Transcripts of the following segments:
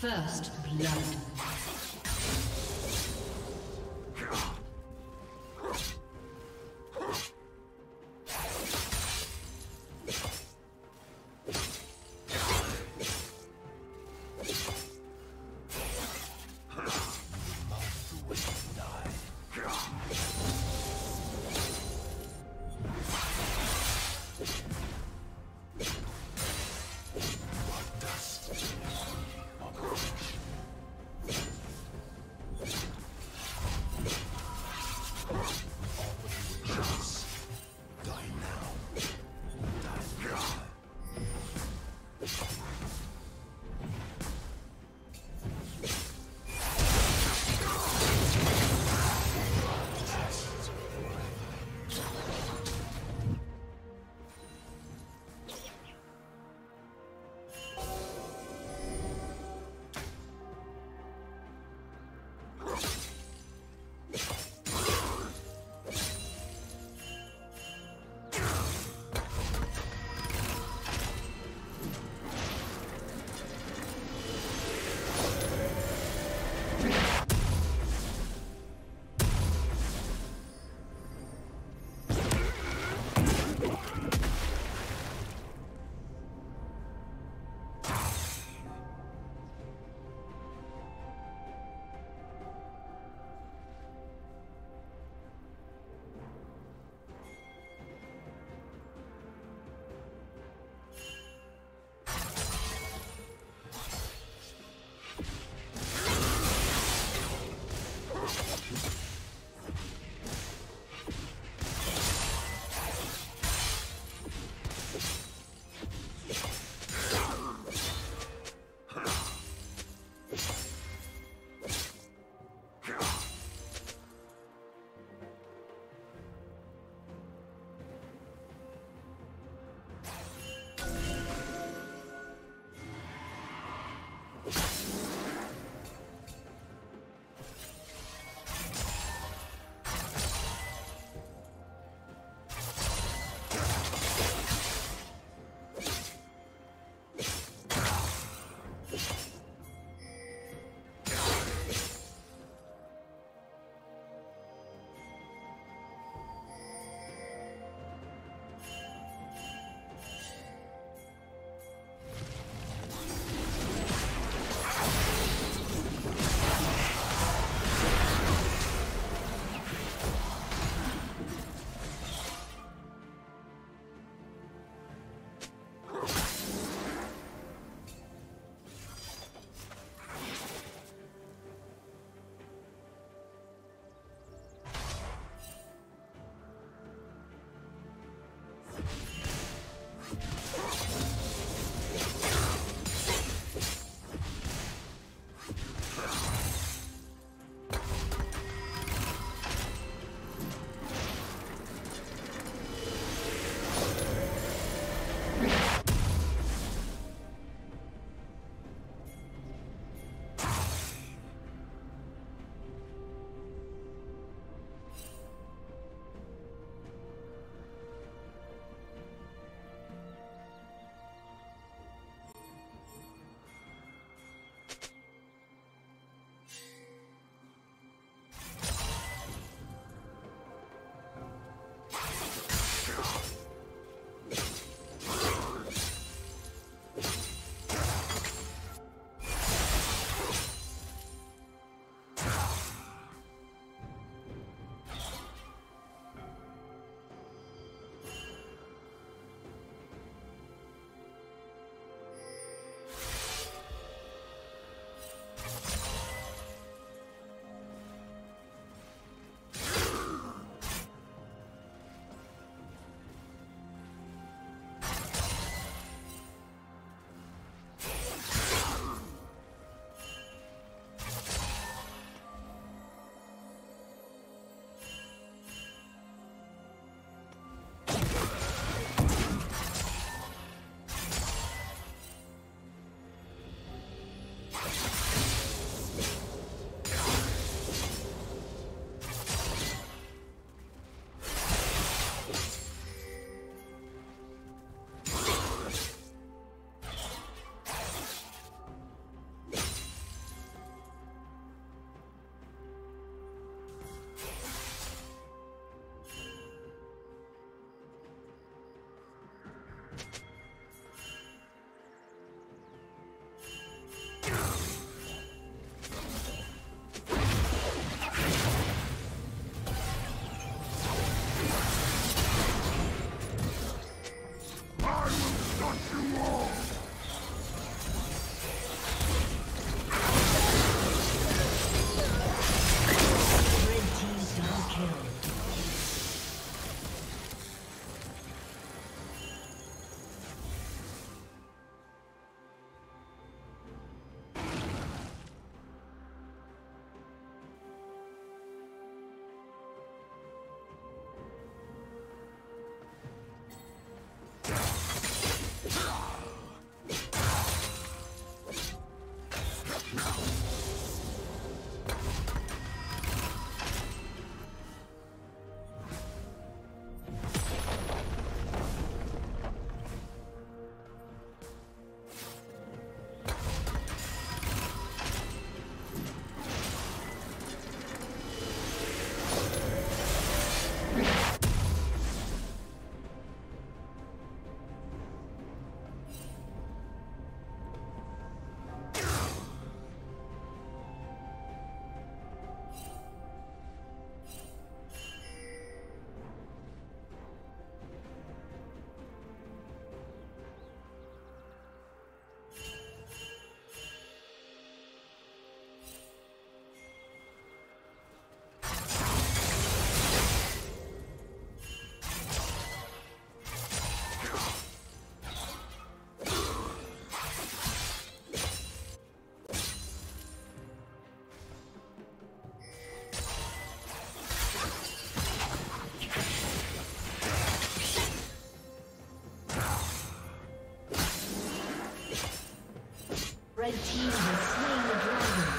First blood. The team has slain the dragon.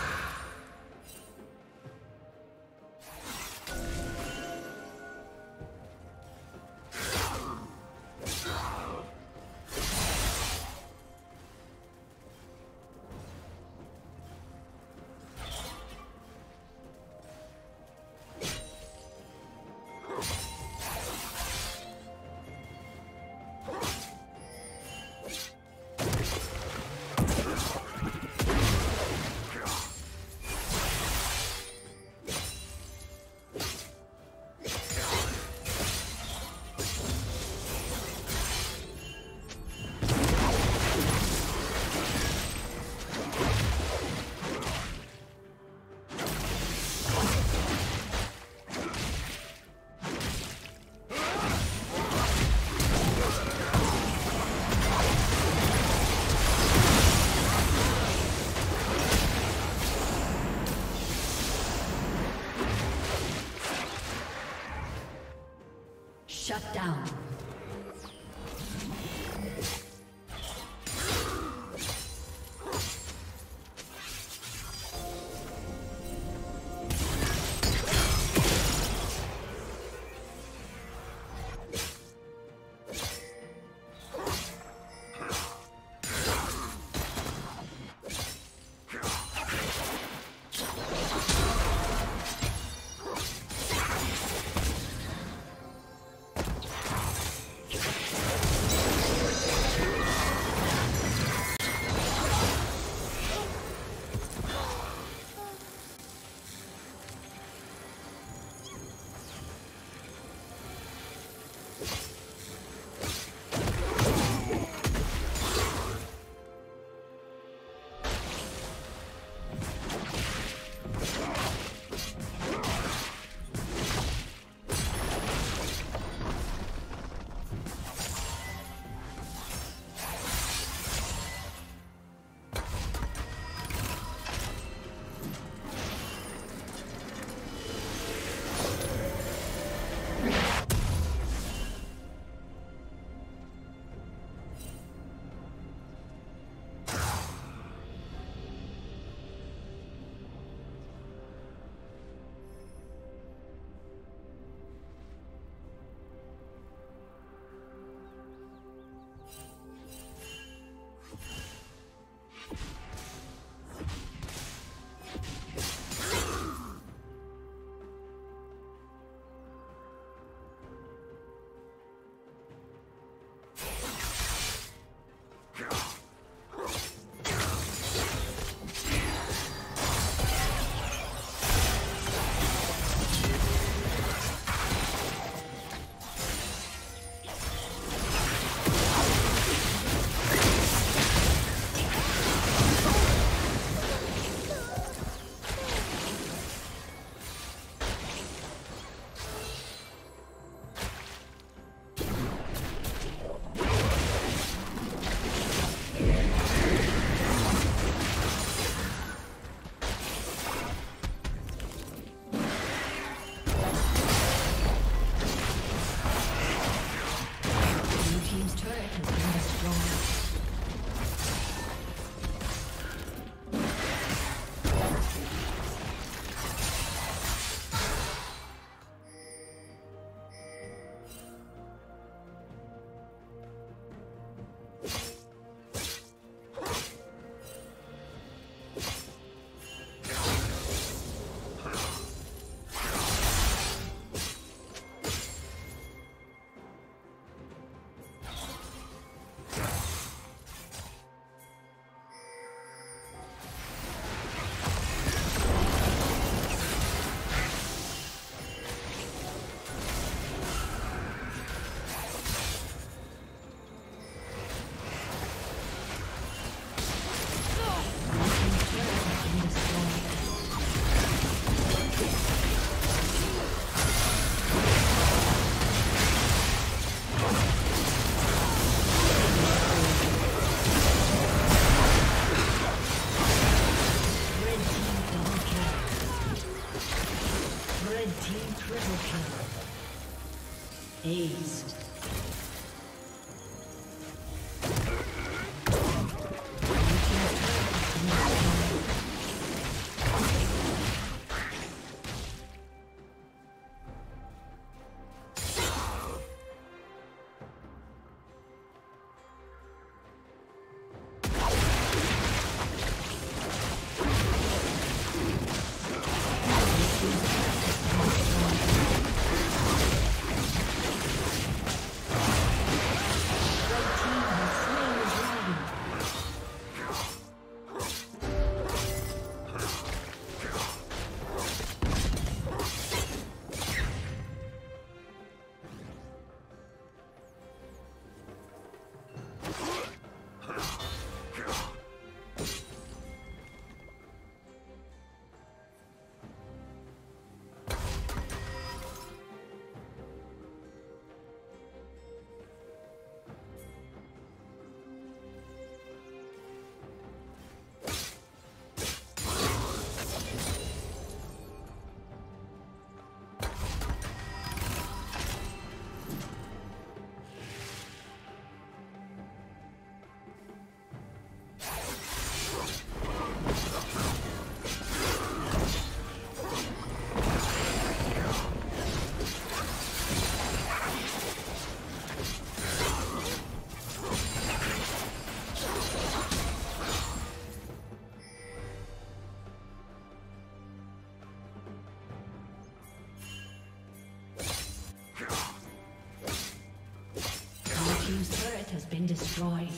destroyed.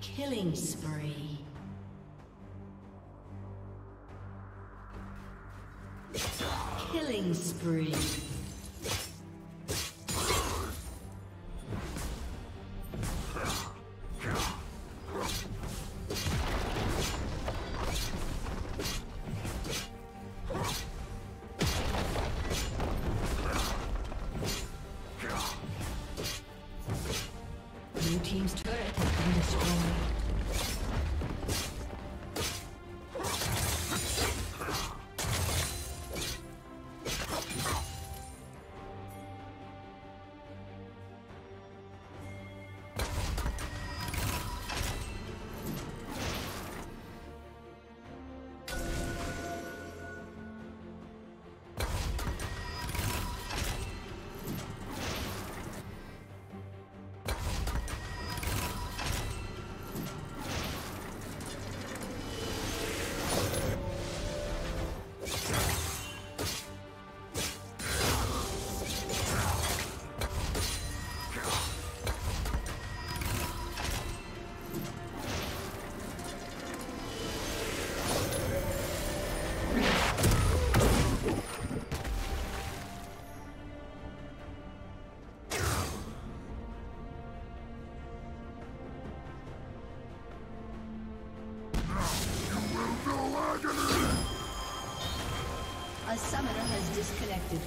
Killing spree. Killing spree. A summoner has disconnected.